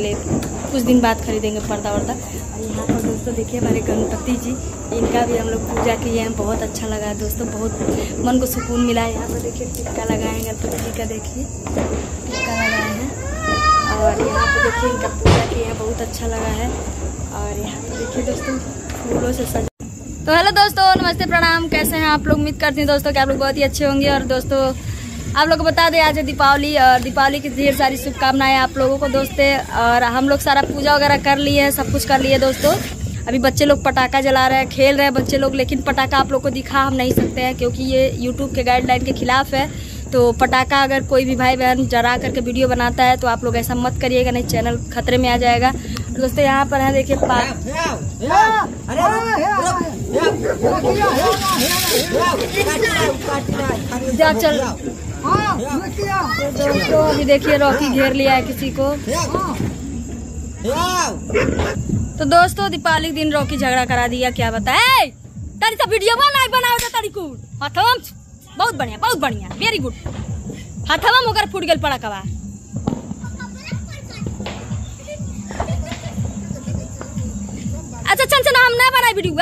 ले कुछ दिन बाद खरीदेंगे पर्दा वर्दा। और यहाँ पर दोस्तों देखिए हमारे गणपति जी, इनका भी हम लोग पूजा किए हैं, बहुत अच्छा लगा दोस्तों, बहुत मन को सुकून मिला है। यहाँ पर देखिए टिक्का लगाए गणपति जी का, देखिए टिक्का लगाए हैं। और यहाँ पर देखिए इनका पूजा किए हैं, बहुत अच्छा लगा है। और यहाँ पर देखिए दोस्तों फूलों से सजा। तो हेलो दोस्तों, नमस्ते, प्रणाम, कैसे हैं आप लोग? उम्मीद करती हूँ दोस्तों कि आप लोग बहुत ही अच्छे होंगे। और दोस्तों आप लोग को बता दें आज है दीपावली, और दीपावली की ढेर सारी शुभकामनाएं आप लोगों को दोस्तों। और हम लोग सारा पूजा वगैरह कर लिए हैं, सब कुछ कर लिए दोस्तों। अभी बच्चे लोग पटाखा जला रहे हैं, खेल रहे हैं बच्चे लोग, लेकिन पटाखा आप लोग को दिखा हम नहीं सकते हैं क्योंकि ये यूट्यूब के गाइडलाइन के खिलाफ है। तो पटाखा अगर कोई भी भाई बहन जरा करके वीडियो बनाता है तो आप लोग ऐसा मत करिएगा, नहीं चैनल खतरे में आ जाएगा दोस्तों। यहाँ पर है देखिए दोस्तों, अभी देखिए रॉकी घेर लिया है किसी को। तो दोस्तों दीपावली के दिन रॉकी झगड़ा करा दिया, क्या बताए तारी सब वीडियो बनाओ। बहुत बढ़िया, बहुत बढ़िया, वेरी गुड। हाथवा मुकर फूट गल पड़ा कवा। अच्छा चल हम ना बनाए वीडियो।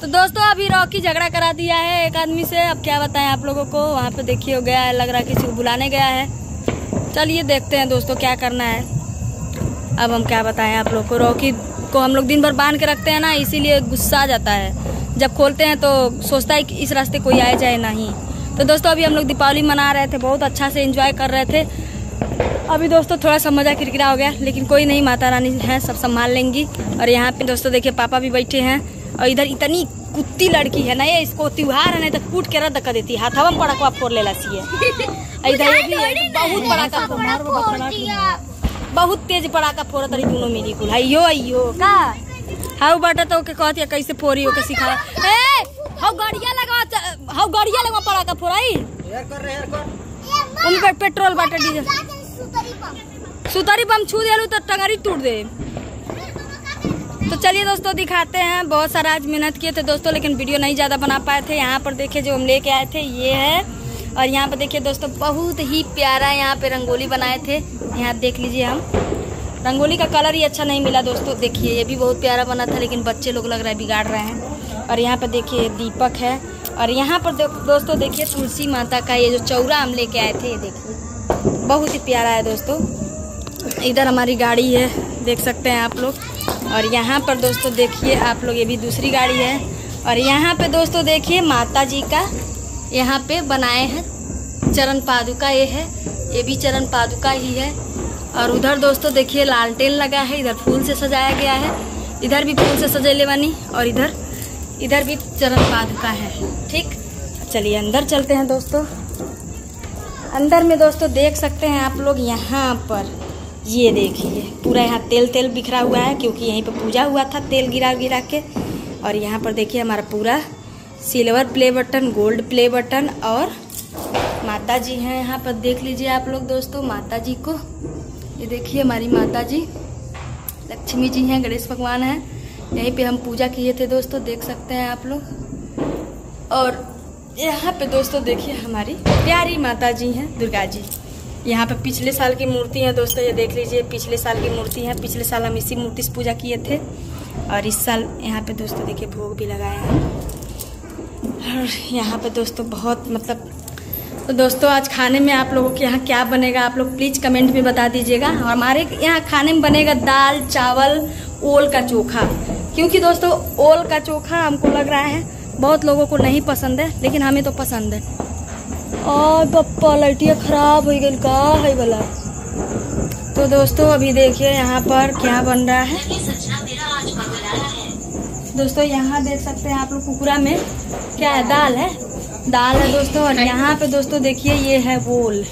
तो दोस्तों अभी रॉकी झगड़ा करा दिया है एक आदमी से, अब क्या बताएं आप लोगों को। वहाँ पे देखिए हो गया है, लग रहा है किसी को बुलाने गया है। चलिए देखते हैं दोस्तों क्या करना है अब, हम क्या बताएं आप लोगों को। रॉकी को हम लोग दिन भर बांध के रखते हैं ना, इसीलिए गुस्सा आ जाता है। जब खोलते हैं तो सोचता है कि इस रास्ते कोई आए जाए नहीं। तो दोस्तों अभी हम लोग दीपावली मना रहे थे, बहुत अच्छा से एंजॉय कर रहे थे। अभी दोस्तों थोड़ा सा मज़ा किरकिरा हो गया, लेकिन कोई नहीं, माता रानी है, सब संभाल लेंगी। और यहाँ पे दोस्तों देखिए पापा भी बैठे हैं। और इधर इतनी कुत्ती लड़की है ना, ये इसको त्योहार है नहीं तो कूट के रद्द कर देती है। हाथवा में पड़ाका फोड़ ले लासी है, इधर ये भी है, बहुत पड़ाका, बहुत तेज पड़ाका फोड़ा तरी दोनों मेरी कुल। अयो अयो का हाउ बाटा तो कहती है कैसे फोरी होके सिखा। हाउ गाड़िया लगा, हाउ गाड़िया लगा पड़ाका फोड़ाई। उनका पेट्रोल बाटा डीजल सुतरी बम छू दे तो टंगरी टूट दे। तो चलिए दोस्तों दिखाते हैं, बहुत सारा आज मेहनत किए थे दोस्तों, लेकिन वीडियो नहीं ज़्यादा बना पाए थे। यहाँ पर देखिए जो हम लेके आए थे ये है। और यहाँ पर देखिए दोस्तों बहुत ही प्यारा यहाँ पे रंगोली बनाए थे, यहाँ देख लीजिए। हम रंगोली का कलर ही अच्छा नहीं मिला दोस्तों, देखिए ये भी बहुत प्यारा बना था, लेकिन बच्चे लोग लग रहा है बिगाड़ रहे हैं। और यहाँ पर देखिए दीपक है। और यहाँ पर दोस्तों देखिए तुलसी माता का ये जो चौरा हम लेके आए थे, ये देखिए बहुत ही प्यारा है दोस्तों। इधर हमारी गाड़ी है, देख सकते हैं आप लोग। और यहाँ पर दोस्तों देखिए आप लोग, ये भी दूसरी गाड़ी है। और यहाँ पे दोस्तों देखिए माता जी का यहाँ पे बनाए हैं चरण पादुका, ये है, ये भी चरण पादुका ही है। और उधर दोस्तों देखिए लालटेन लगा है, इधर फूल से सजाया गया है, इधर भी फूल से सजेले बनी, और इधर भी चरण पादुका है। ठीक, चलिए अंदर चलते हैं दोस्तों। अंदर में दोस्तों देख सकते हैं आप लोग, यहाँ पर ये देखिए पूरा यहाँ तेल तेल बिखरा हुआ है क्योंकि यहीं पर पूजा हुआ था, तेल गिरा गिरा के। और यहाँ पर देखिए हमारा पूरा silver play button, gold play button, और माता जी हैं यहाँ पर, देख लीजिए आप लोग दोस्तों माता जी को। ये देखिए हमारी माता जी लक्ष्मी जी हैं, गणेश भगवान हैं, यहीं पे हम पूजा किए थे दोस्तों, देख सकते हैं आप लोग। और यहाँ पे दोस्तों देखिए हमारी प्यारी माता जी हैं दुर्गा जी। यहाँ पे पिछले साल की मूर्ति है दोस्तों, ये देख लीजिए पिछले साल की मूर्ति है, पिछले साल हम इसी मूर्ति से पूजा किए थे। और इस साल यहाँ पे दोस्तों देखिए भोग भी लगाया है। और यहाँ पे दोस्तों बहुत मतलब, तो दोस्तों आज खाने में आप लोगों के यहाँ क्या बनेगा आप लोग प्लीज़ कमेंट में बता दीजिएगा। हमारे यहाँ खाने में बनेगा दाल चावल ओल का चोखा, क्योंकि दोस्तों ओल का चोखा हमको लग रहा है बहुत लोगों को नहीं पसंद है, लेकिन हमें तो पसंद है। और पप्पा लटिया खराब हो गई का है भला। तो दोस्तों अभी देखिए यहाँ पर क्या बन रहा है दोस्तों, यहाँ देख सकते हैं आप लोग कुकरा में क्या है, दाल है, दाल है दोस्तों। और यहाँ पे दोस्तों देखिए ये है वोल,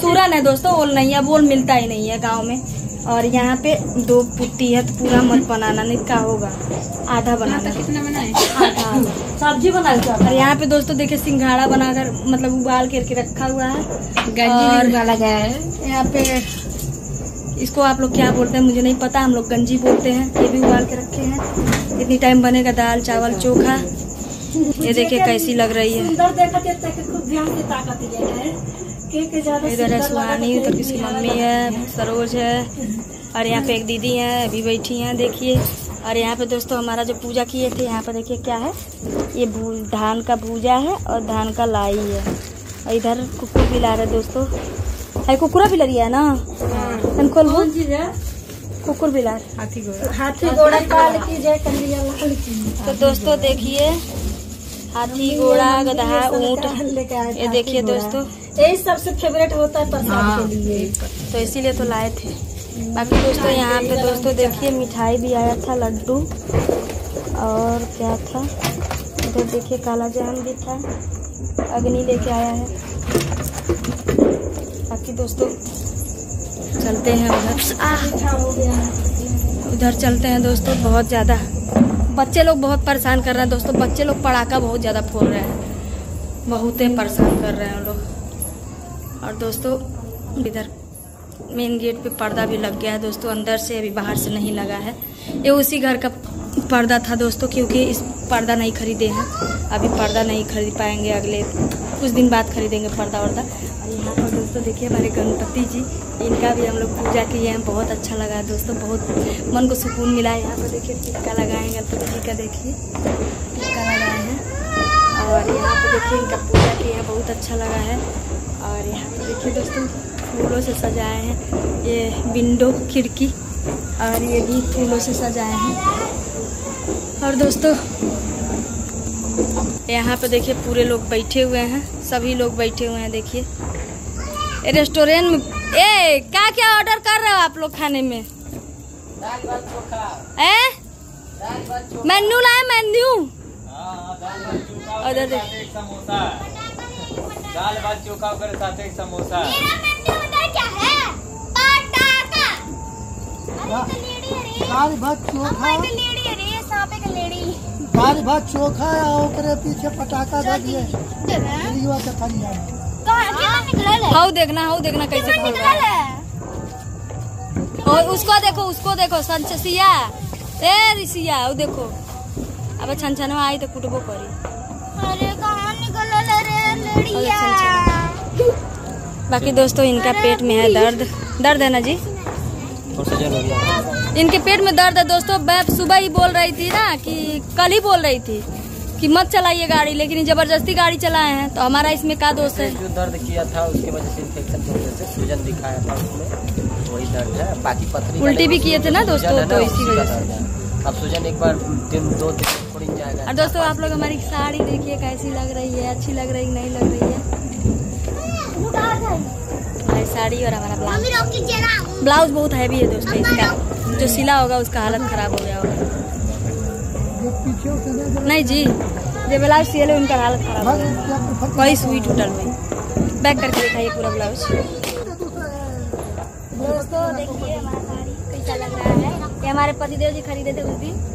सूरन है दोस्तों, वोल नहीं है, वोल मिलता ही नहीं है गांव में। और यहाँ पे दो पुट्टी है, तो पूरा मत बनाना, नहीं का होगा आधा बनाना, कितना बनाए आधा सब्जी बना। और यहाँ पे दोस्तों देखिए सिंघाड़ा बनाकर मतलब उबाल करके रखा हुआ है, और उबाला गया है। यहाँ पे इसको आप लोग क्या बोलते हैं मुझे नहीं पता, हम लोग गंजी बोलते हैं। ये भी उबाल के रखे हैं, इतनी टाइम बनेगा दाल चावल चोखा। ये देखिए कैसी लग रही है, इधर है सुहानी, उधर किसकी मम्मी है, सरोज है, और यहाँ पे एक दीदी है अभी बैठी हैं देखिए। और यहाँ पे दोस्तों हमारा जो पूजा किए थे, यहाँ पे देखिए क्या है, ये धान का भूजा है और धान का लाई है। और इधर कुक्कुर भी ला रहे दोस्तों, अरे कुकुरा भी लगी है ना, कुकुर भी ला रहे, हाथी घोड़ा काल की जय कन्हैया लाल की। तो दोस्तों देखिए हाथी घोड़ा गधा ऊँट, ये देखिए दोस्तों यही सबसे फेवरेट होता है प्रसाद के लिए, तो इसीलिए तो लाए थे। बाकी दोस्तों यहाँ पे दोस्तों देखिए मिठाई भी आया था, लड्डू और क्या था, इधर देखिए काला जाम भी था, अग्नि लेके आया है। बाकी दोस्तों चलते हैं उधर चलते हैं दोस्तों। बहुत ज़्यादा बच्चे लोग बहुत परेशान कर रहे हैं दोस्तों, बच्चे लोग पटाखा बहुत ज़्यादा फोड़ रहे हैं, बहुत ही परेशान कर रहे हैं उन लोग। और दोस्तों इधर मेन गेट पे पर्दा भी लग गया है दोस्तों, अंदर से, अभी बाहर से नहीं लगा है। ये उसी घर का पर्दा था दोस्तों, क्योंकि इस पर्दा नहीं खरीदे हैं अभी, पर्दा नहीं खरीद पाएंगे, अगले कुछ दिन बाद खरीदेंगे पर्दा वर्दा। और यहाँ पर दोस्तों देखिए हमारे गणपति जी, इनका भी हम लोग पूजा किए हैं, बहुत अच्छा लगा है दोस्तों, बहुत मन को सुकून मिला है। यहाँ पर देखिए टिक्का लगाए गणपति जी का, देखिए टिक्का लगाए हैं, और यहाँ पर देखिए इनका पूजा किए हैं, बहुत अच्छा लगा है। और यहाँ पे देखिए दोस्तों फूलों से सजाए हैं, ये विंडो खिड़की, और ये भी फूलों से सजाए हैं। और दोस्तों यहाँ पे देखिए पूरे लोग बैठे हुए हैं, सभी लोग बैठे हुए हैं देखिए। ये रेस्टोरेंट में ए क्या ऑर्डर कर रहे हो आप लोग खाने में, मेन्यू लाए मेन्यू, ऑर्डर देखिए दाल भात चोखा कर साथ एक समोसा। मेरा मेन्यू उधर क्या है, पटाखा, दाल भात चोखा, सांपे का लेड़ी, दाल भात चोखा और पीछे पटाखा दे दिए। हाउ देखना, हाउ देखना कैसे खोल रहा है, और उसको देखो, उसको देखो, संचसिया ए रिसिया, वो देखो अब छनछनवा आई तो कुटबो करी। बाकी दोस्तों इनका पेट में है दर्द, दर्द है ना जी, इनके पेट में दर्द है दोस्तों। मैं सुबह ही बोल रही थी ना, कि कल ही बोल रही थी कि मत चलाइए गाड़ी, लेकिन जबरदस्ती गाड़ी चलाए हैं, तो हमारा इसमें क्या दोष है। जो दर्द किया था उसके वजह से इन्फेक्शन की वजह से सूजन दिखाया था, उसमें वही दर्द है। बाकी पथरी उल्टी भी किए थे ना दोस्तों, तो इसी वजह से अब सूजन एक बार दिन दो दिन। और दोस्तों आप लोग हमारी साड़ी देखिए कैसी लग रही है, अच्छी लग रही नहीं लग रही है हमारी साड़ी। और हमारा ब्लाउज, ब्लाउज बहुत हैवी है दोस्तों, इसका जो सिला होगा उसका हालत खराब हो गया होगा। नहीं जी जो ब्लाउज सिले उनका हालत खराब हो गया, कोई सुई टूटल में बैक करके दिखाइए पूरा ब्लाउज। दोस्तों देखिए हमारा साड़ी कैसा लग रहा है, ये हमारे पतिदेव जी खरीदे थे उस दिन,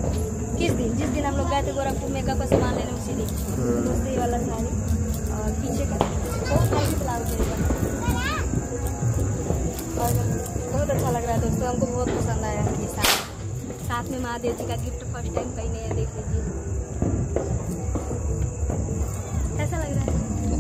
किस दिन, जिस दिन हम लोग गए थे गोरखपुर मेकअप का सामान लेने, उसी दिन दोस्तों ये वाला साड़ी। और पीछे का बहुत हैवी ब्लाउज है, और बहुत अच्छा लग रहा है दोस्तों, हमको बहुत पसंद आया ये साड़ी। साथ में महादेव जी का गिफ्ट फर्स्ट टाइम पहने हैं, देख लीजिए।